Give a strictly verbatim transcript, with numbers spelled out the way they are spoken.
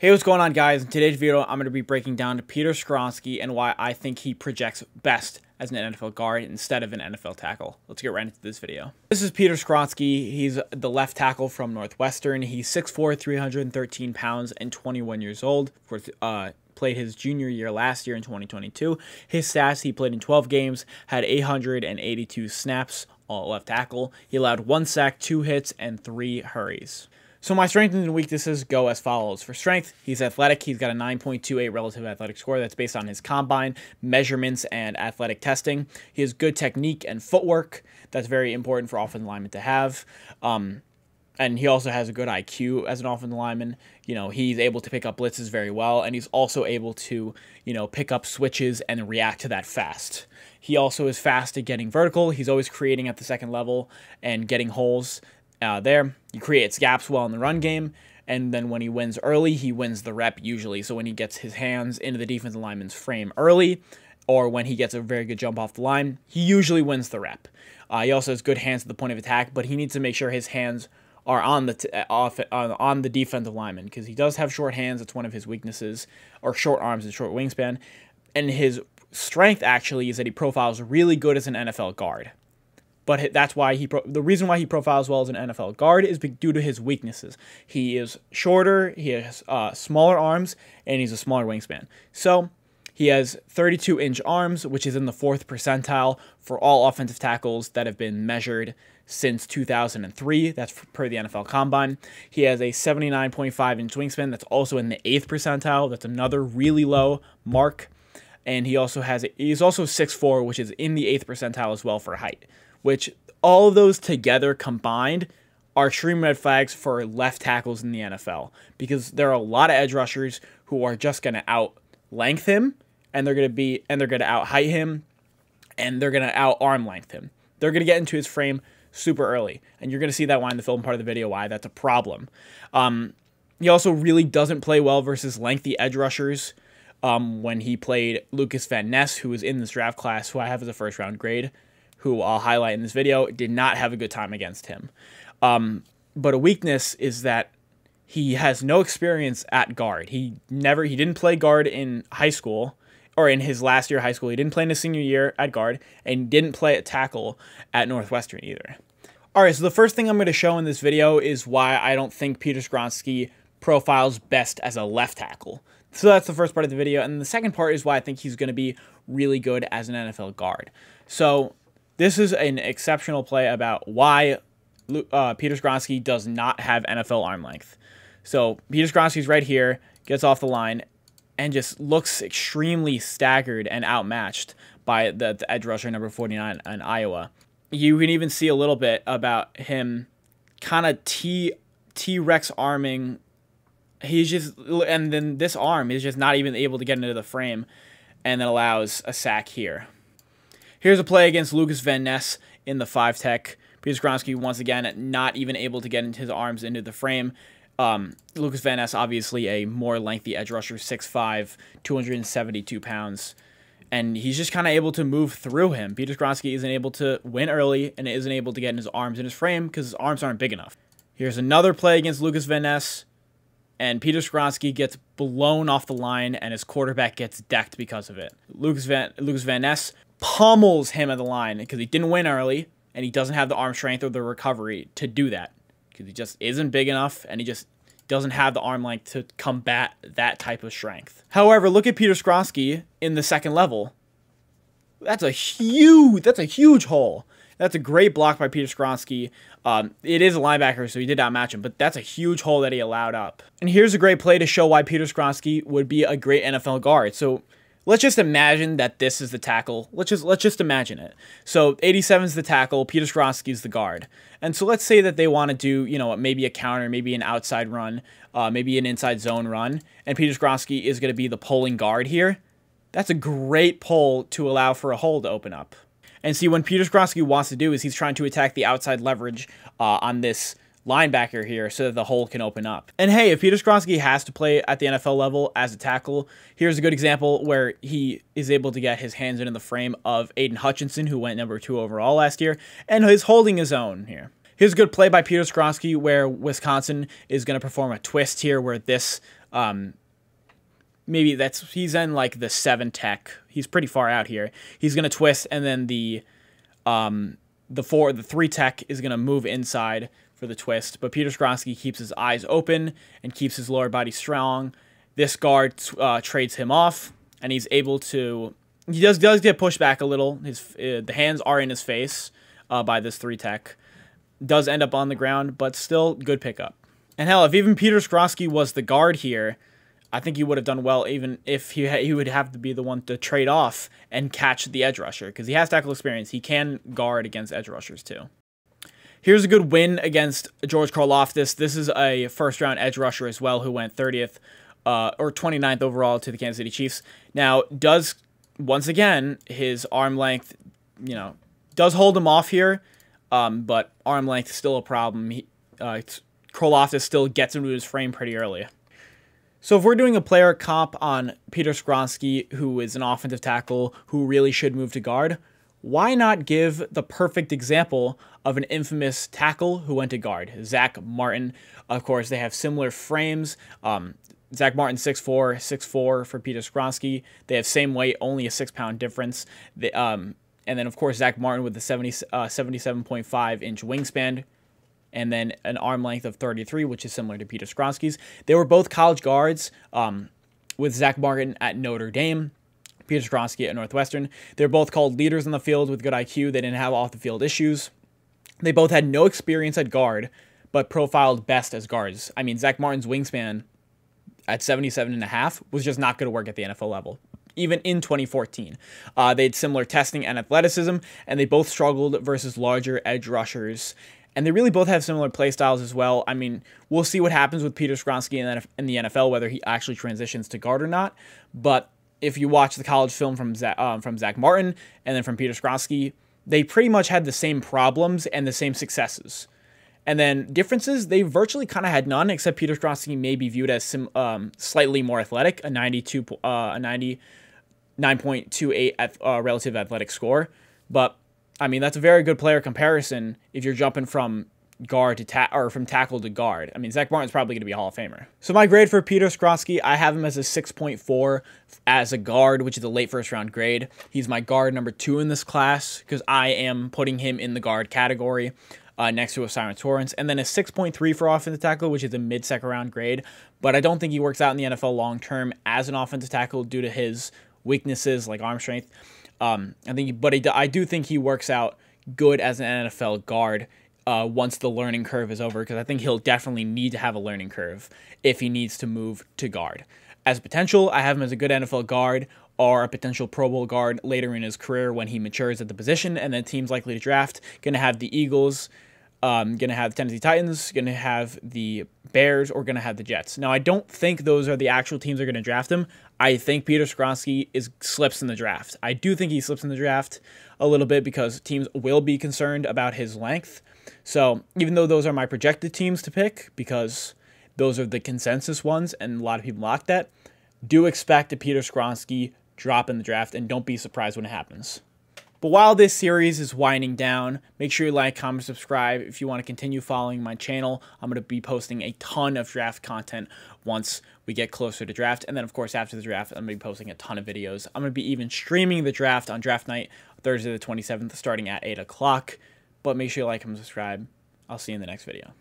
Hey, what's going on, guys? In today's video, I'm going to be breaking down Peter Skoronski and why I think he projects best as an N F L guard instead of an N F L tackle. Let's get right into this video. This is Peter Skoronski. He's the left tackle from Northwestern. He's six foot four, three hundred thirteen pounds, and twenty-one years old. For uh, played his junior year last year in twenty twenty-two. His stats, he played in twelve games, had eight hundred eighty-two snaps, all left tackle. He allowed one sack, two hits, and three hurries. So my strengths and weaknesses go as follows. For strength, he's athletic. He's got a nine point two eight relative athletic score. That's based on his combine measurements and athletic testing. He has good technique and footwork. That's very important for offensive linemen to have. Um, and he also has a good I Q as an offensive lineman. You know, he's able to pick up blitzes very well, and he's also able to, you know, pick up switches and react to that fast. He also is fast at getting vertical. He's always creating at the second level and getting holes. Uh, there, he creates gaps well in the run game, and then when he wins early, he wins the rep usually. So when he gets his hands into the defensive lineman's frame early, or when he gets a very good jump off the line, he usually wins the rep. Uh, he also has good hands at the point of attack, but he needs to make sure his hands are on the t off on, on the defensive lineman, because he does have short hands. It's one of his weaknesses, or short arms and short wingspan. And his strength actually is that he profiles really good as an N F L guard. But that's why he pro the reason why he profiles well as an N F L guard is due to his weaknesses. He is shorter, he has uh, smaller arms, and he's a smaller wingspan. So he has thirty-two inch arms, which is in the fourth percentile for all offensive tackles that have been measured since two thousand three. That's per the N F L Combine. He has a seventy-nine point five inch wingspan. That's also in the eighth percentile. That's another really low mark. And he also has a, he's also six foot four, which is in the eighth percentile as well for height, which all of those together combined are extreme red flags for left tackles in the N F L, because there are a lot of edge rushers who are just going to out length him, and they're going to be and they're going to out height him, and they're going to out arm length him. They're going to get into his frame super early, and you're going to see that why in the film part of the video why that's a problem. Um, he also really doesn't play well versus lengthy edge rushers. Um, when he played Lukas Van Ness, who was in this draft class, who I have as a first round grade, who I'll highlight in this video, did not have a good time against him. Um, but a weakness is that he has no experience at guard. He never, he didn't play guard in high school, or in his last year of high school. He didn't play in his senior year at guard, and didn't play at tackle at Northwestern either. All right, so the first thing I'm going to show in this video is why I don't think Peter Skoronski profiles best as a left tackle. So that's the first part of the video. And the second part is why I think he's going to be really good as an N F L guard. So this is an exceptional play about why uh, Peter Skoronski does not have N F L arm length. So Peter Skoronski's right here, gets off the line, and just looks extremely staggered and outmatched by the, the edge rusher number forty-nine in Iowa. You can even see a little bit about him kind of T, T-Rex arming. He's just, and then this arm is just not even able to get into the frame, and then allows a sack here. Here's a play against Lukas Van Ness in the five tech. Peter Skoronski, once again, not even able to get into his arms into the frame. Um, Lukas Van Ness, obviously a more lengthy edge rusher, six foot five, two hundred seventy-two pounds. And he's just kind of able to move through him. Peter Skoronski isn't able to win early and isn't able to get in his arms in his frame because his arms aren't big enough. Here's another play against Lukas Van Ness. And Peter Skoronski gets blown off the line, and his quarterback gets decked because of it. Lukas Van, Lukas Van Ness pummels him at the line because he didn't win early, and he doesn't have the arm strength or the recovery to do that because he just isn't big enough, and he just doesn't have the arm length to combat that type of strength. However, look at Peter Skoronski in the second level. That's a huge, that's a huge hole. That's a great block by Peter Skoronski. Um, it is a linebacker, so he did not match him, but that's a huge hole that he allowed up. And here's a great play to show why Peter Skoronski would be a great N F L guard. So let's just imagine that this is the tackle. Let's just let's just imagine it. So eighty-seven is the tackle. Peter Skoronski is the guard. And so let's say that they want to do, you know, maybe a counter, maybe an outside run, uh, maybe an inside zone run, and Peter Skoronski is going to be the pulling guard here. That's a great pull to allow for a hole to open up. And see, when Peter Skoronski wants to do is he's trying to attack the outside leverage uh, on this linebacker here so that the hole can open up. And hey, if Peter Skoronski has to play at the N F L level as a tackle, here's a good example where he is able to get his hands into the frame of Aidan Hutchinson, who went number two overall last year, and he's holding his own here. Here's a good play by Peter Skoronski where Wisconsin is going to perform a twist here where this Um, maybe that's, he's in like the seven tech. He's pretty far out here. He's going to twist, and then the um, the four, the three tech is going to move inside for the twist. But Peter Skoronski keeps his eyes open and keeps his lower body strong. This guard uh, trades him off, and he's able to. He does does get pushed back a little. His uh, the hands are in his face uh, by this three tech. Does end up on the ground, but still good pickup. And hell, if even Peter Skoronski was the guard here, I think he would have done well, even if he, ha he would have to be the one to trade off and catch the edge rusher, because he has tackle experience. He can guard against edge rushers too. Here's a good win against George Karlaftis. This is a first-round edge rusher as well who went thirtieth uh, or twenty-ninth overall to the Kansas City Chiefs. Now, does, once again, his arm length, you know, does hold him off here, um, but arm length is still a problem. He, uh, Karlaftis still gets into his frame pretty early. So if we're doing a player comp on Peter Skoronski, who is an offensive tackle who really should move to guard, why not give the perfect example of an infamous tackle who went to guard, Zach Martin? Of course, they have similar frames. Um, Zach Martin, six four, six four for Peter Skoronski. They have same weight, only a six-pound difference. They, um, and then, of course, Zach Martin with the seventy-seven point five inch wingspan, and then an arm length of thirty-three, which is similar to Peter Skoronski's. They were both college guards, um, with Zach Martin at Notre Dame, Peter Skoronski at Northwestern. They're both called leaders in the field with good I Q. They didn't have off-the-field issues. They both had no experience at guard, but profiled best as guards. I mean, Zach Martin's wingspan at seventy-seven and a half was just not going to work at the N F L level, even in twenty fourteen. Uh, they had similar testing and athleticism, and they both struggled versus larger edge rushers. And they really both have similar play styles as well. I mean, we'll see what happens with Peter Skoronski in the N F L, whether he actually transitions to guard or not. But if you watch the college film from Zach, um, from Zach Martin and then from Peter Skoronski, they pretty much had the same problems and the same successes. And then differences, they virtually kind of had none, except Peter Skoronski may be viewed as sim, um, slightly more athletic, a ninety-nine point two eight uh, relative athletic score. But I mean, that's a very good player comparison if you're jumping from guard to ta or from tackle to guard. I mean, Zach Martin's probably going to be a Hall of Famer. So my grade for Peter Skoronski, I have him as a six point four as a guard, which is a late first round grade. He's my guard number two in this class because I am putting him in the guard category uh, next to Simeon Torrance. And then a six point three for offensive tackle, which is a mid second round grade. But I don't think he works out in the N F L long term as an offensive tackle due to his weaknesses like arm strength. Um, I think, but he, I do think he works out good as an N F L guard uh, once the learning curve is over, because I think he'll definitely need to have a learning curve if he needs to move to guard. As potential, I have him as a good N F L guard or a potential Pro Bowl guard later in his career when he matures at the position, and then teams likely to draft. Going to have the Eagles, um, going to have the Tennessee Titans, going to have the Bears, or going to have the Jets. Now, I don't think those are the actual teams that are going to draft him. I think Peter Skoronski is slips in the draft. I do think he slips in the draft a little bit because teams will be concerned about his length. So even though those are my projected teams to pick, because those are the consensus ones and a lot of people locked that, do expect a Peter Skoronski drop in the draft and don't be surprised when it happens. But while this series is winding down, make sure you like, comment, subscribe if you want to continue following my channel. I'm going to be posting a ton of draft content once we get closer to draft. And then, of course, after the draft, I'm going to be posting a ton of videos. I'm going to be even streaming the draft on draft night, Thursday the twenty-seventh, starting at eight o'clock. But make sure you like, comment, subscribe. I'll see you in the next video.